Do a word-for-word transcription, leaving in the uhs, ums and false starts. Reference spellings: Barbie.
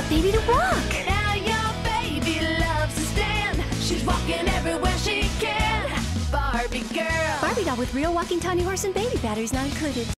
got baby to walk. Now your baby loves to stand. She's walking everywhere she can. Barbie girl. Barbie doll with real walking tiny horse and baby batteries not included.